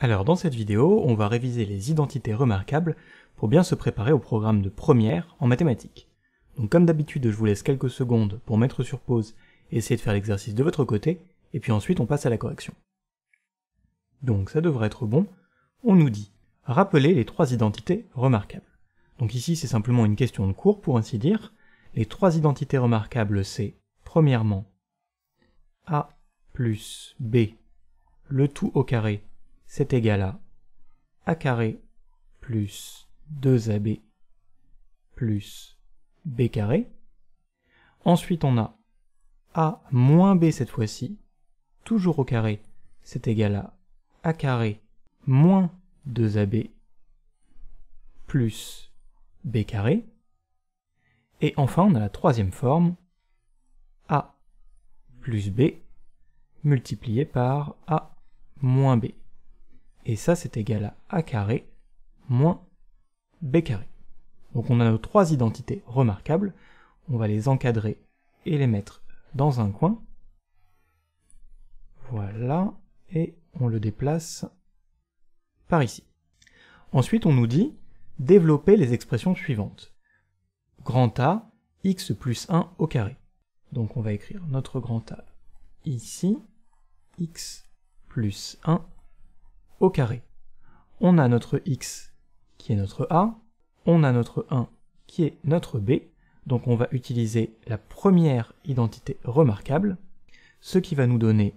Alors dans cette vidéo, on va réviser les identités remarquables pour bien se préparer au programme de première en mathématiques. Donc comme d'habitude, je vous laisse quelques secondes pour mettre sur pause et essayer de faire l'exercice de votre côté, et puis ensuite on passe à la correction. Donc ça devrait être bon. On nous dit « Rappelez les trois identités remarquables ». Donc ici c'est simplement une question de cours pour ainsi dire. Les trois identités remarquables c'est, premièrement, A plus B, le tout au carré, c'est égal à a carré plus 2ab plus b carré. Ensuite on a a moins b cette fois-ci, toujours au carré, c'est égal à a carré moins 2ab plus b carré. Et enfin on a la troisième forme, a plus b multiplié par a moins b. Et ça c'est égal à a carré moins b carré. Donc on a nos trois identités remarquables, on va les encadrer et les mettre dans un coin. Voilà, et on le déplace par ici. Ensuite on nous dit développer les expressions suivantes. Grand A, x plus 1 au carré. Donc on va écrire notre grand A ici, x plus 1 au carré. On a notre x qui est notre a, on a notre 1 qui est notre b, donc on va utiliser la première identité remarquable, ce qui va nous donner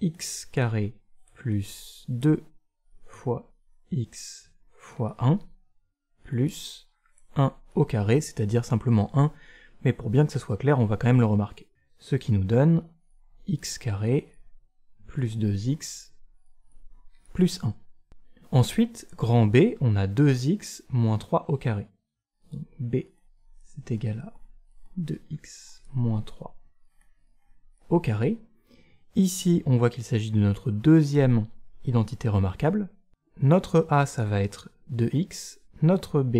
x carré plus 2 fois x fois 1 plus 1 au carré, c'est-à-dire simplement 1, mais pour bien que ça soit clair, on va quand même le remarquer. Ce qui nous donne x carré plus 2x plus 1. Ensuite, grand B, on a 2x moins 3 au carré. Donc B, c'est égal à 2x moins 3 au carré. Ici, on voit qu'il s'agit de notre deuxième identité remarquable. Notre A, ça va être 2x. Notre B,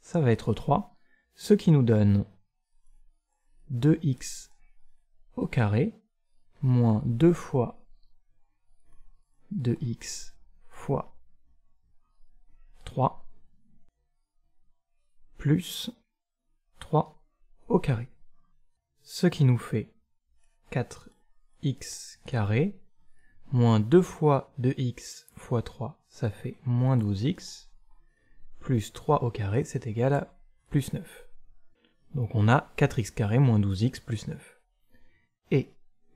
ça va être 3. Ce qui nous donne 2x au carré moins 2 fois 2x fois 3 plus 3 au carré. Ce qui nous fait 4x carré moins 2 fois 2x fois 3, ça fait moins 12x, plus 3 au carré, c'est égal à plus 9. Donc on a 4x carré moins 12x plus 9. Et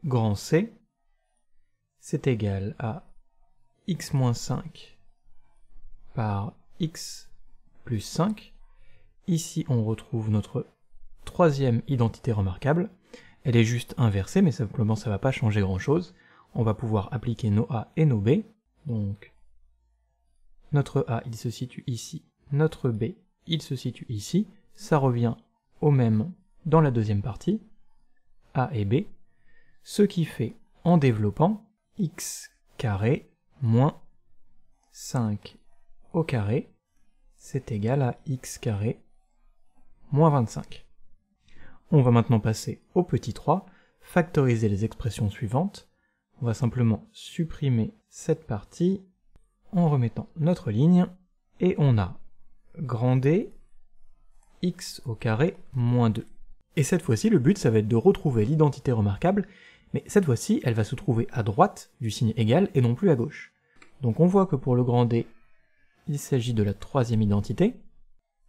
grand C, c'est égal à x moins 5 par x plus 5. Ici, on retrouve notre troisième identité remarquable. Elle est juste inversée, mais simplement, ça ne va pas changer grand-chose. On va pouvoir appliquer nos A et nos B. Donc, notre A, il se situe ici. Notre B, il se situe ici. Ça revient au même dans la deuxième partie, A et B. Ce qui fait, en développant, x carré moins 5 au carré, c'est égal à x carré moins 25. On va maintenant passer au petit 3, factoriser les expressions suivantes. On va simplement supprimer cette partie en remettant notre ligne, et on a grand D, x au carré moins 2. Et cette fois-ci, le but, ça va être de retrouver l'identité remarquable, mais cette fois-ci, elle va se trouver à droite du signe égal et non plus à gauche. Donc on voit que pour le grand D, il s'agit de la troisième identité.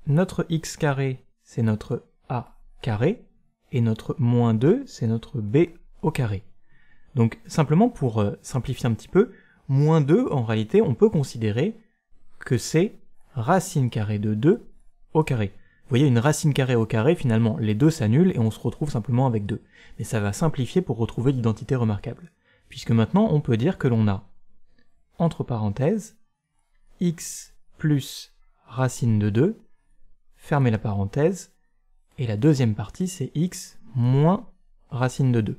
Notre x carré, c'est notre a carré, et notre moins 2, c'est notre b au carré. Donc simplement pour simplifier un petit peu, moins 2, en réalité, on peut considérer que c'est racine carrée de 2 au carré. Vous voyez, une racine carrée au carré, finalement, les deux s'annulent et on se retrouve simplement avec 2. Mais ça va simplifier pour retrouver l'identité remarquable. Puisque maintenant, on peut dire que l'on a, entre parenthèses, x plus racine de 2, fermez la parenthèse, et la deuxième partie, c'est x moins racine de 2.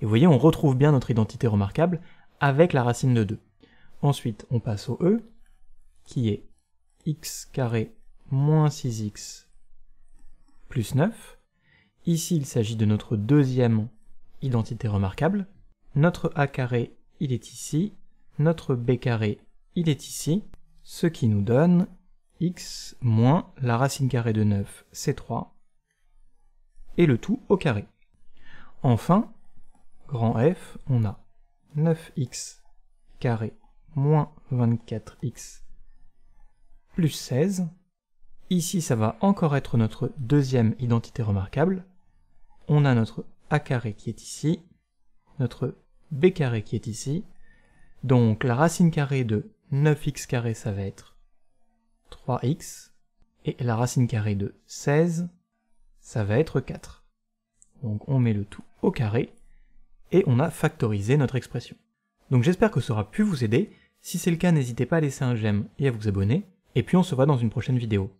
Et vous voyez, on retrouve bien notre identité remarquable avec la racine de 2. Ensuite, on passe au e, qui est x carré moins 6x plus 9. Ici, il s'agit de notre deuxième identité remarquable. Notre a carré, il est ici. Notre b carré, il est ici, ce qui nous donne x moins la racine carrée de 9, c'est 3, et le tout au carré. Enfin, grand F, on a 9x carré moins 24x plus 16. Ici, ça va encore être notre deuxième identité remarquable. On a notre a carré qui est ici, notre b carré qui est ici. Donc la racine carrée de 9x carré, ça va être 3x. Et la racine carrée de 16, ça va être 4. Donc on met le tout au carré et on a factorisé notre expression. Donc j'espère que ça aura pu vous aider. Si c'est le cas, n'hésitez pas à laisser un j'aime et à vous abonner. Et puis on se voit dans une prochaine vidéo.